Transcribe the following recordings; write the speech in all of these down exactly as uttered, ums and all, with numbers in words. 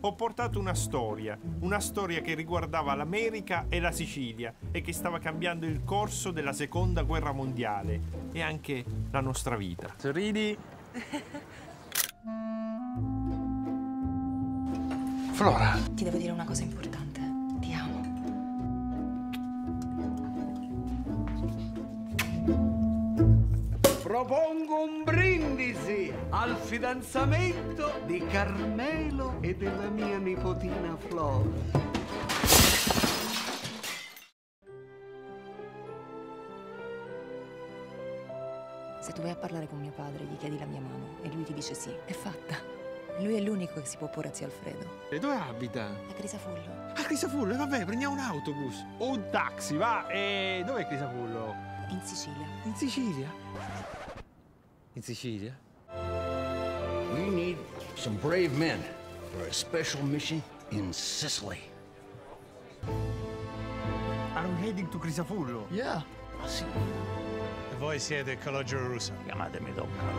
Ho portato una storia, una storia che riguardava l'America e la Sicilia e che stava cambiando il corso della seconda guerra mondiale e anche la nostra vita. Sorridi? Flora! Ti devo dire una cosa importante. Ti amo. Propongo un brindisi al fidanzamento di Carmelo e della mia nipotina Flora. Se tu vai a parlare con mio padre, gli chiedi la mia mano e lui ti dice sì, è fatta. Lui è l'unico che si può opporre a Zio Alfredo. E dove abita? A Crisafullo. A Crisafullo? Vabbè, prendiamo un autobus o un taxi, va! E dov'è Crisafullo? In Sicilia. In Sicilia? In Sicilia? We need some brave men for a special mission in Sicily. I'm heading to Crisafullo. Yeah. Ah, sì. E voi siete Calogero Russo. Chiamatemi Don Carlo.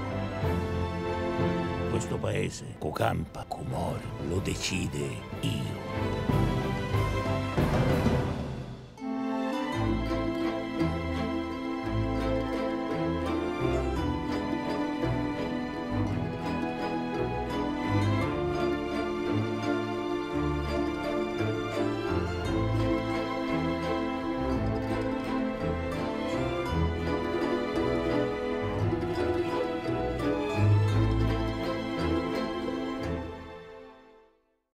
Questo paese, Cucampa Cumor, lo decide io.